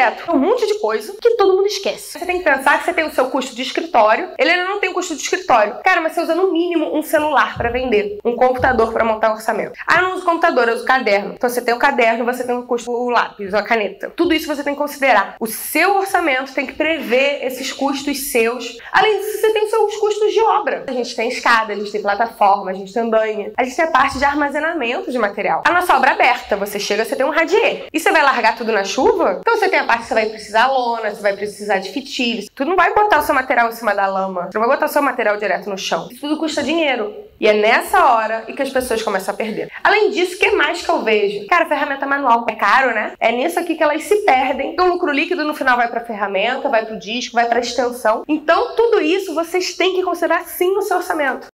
direto. Um monte de coisa que todo mundo esquece. Você tem que pensar que você tem o seu custo de escritório. Ele ainda não tem o custo de escritório. Cara, mas você usa no mínimo um celular pra vender, um computador pra montar um orçamento. Ah, eu não uso computador, eu uso caderno. Então você tem o caderno, você tem o custo do lápis, a caneta. Tudo isso você tem que considerar. O seu orçamento tem que prever esses custos seus. Além disso, você tem os seus custos de obra. A gente tem escada, a gente tem plataforma, a gente tem andanha. A gente tem a parte de armazenamento de material. A nossa obra aberta, você chega, você tem um radier. E você vai largar tudo na chuva? Então você tem a parte que você vai precisar de lona, você vai precisar de fitilhos. Tu não vai botar o seu material em cima da lama. Tu não vai botar o seu material direto no chão. Isso tudo custa dinheiro. E é nessa hora que as pessoas começam a perder. Além disso, o que mais que eu vejo? Cara, ferramenta manual é caro, né? É nisso aqui que elas se perdem. Então o lucro líquido no final vai pra ferramenta, vai pro disco, vai pra extensão. Então tudo isso vocês têm que considerar sim no seu orçamento.